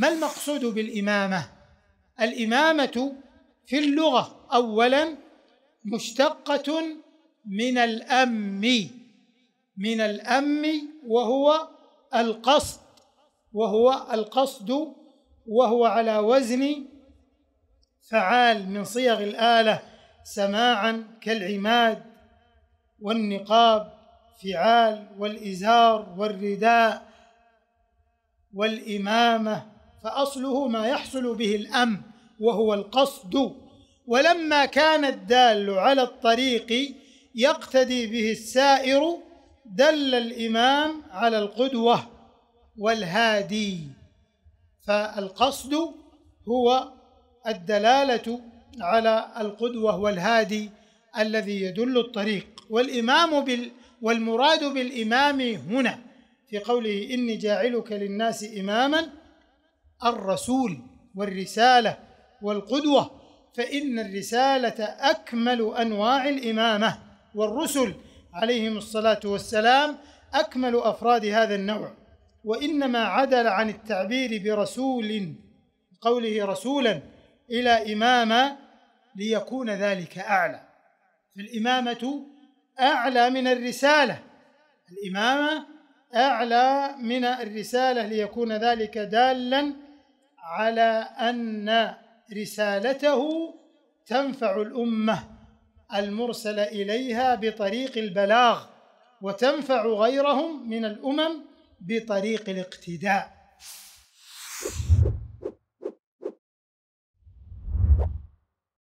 ما المقصود بالإمامة؟ الإمامة في اللغة أولا مشتقة من الأم وهو القصد وهو على وزن فعال من صيغ الآلة سماعا كالعماد والنقاب فعال والإزار والرداء والإمامة، فأصله ما يحصل به الأمر وهو القصد، ولما كان الدال على الطريق يقتدي به السائر دل الإمام على القدوة والهادي، فالقصد هو الدلالة على القدوة والهادي الذي يدل الطريق. والمراد بالإمام هنا في قوله إني جاعلك للناس إماما الرسول والرسالة والقدوة، فإن الرسالة أكمل أنواع الإمامة، والرسل عليهم الصلاة والسلام أكمل أفراد هذا النوع، وإنما عدل عن التعبير برسول قوله رسولا إلى إماما ليكون ذلك أعلى، فالإمامة أعلى من الرسالة، الإمامة أعلى من الرسالة ليكون ذلك دالا على أن رسالته تنفع الأمة المرسل إليها بطريق البلاغ وتنفع غيرهم من الأمم بطريق الاقتداء.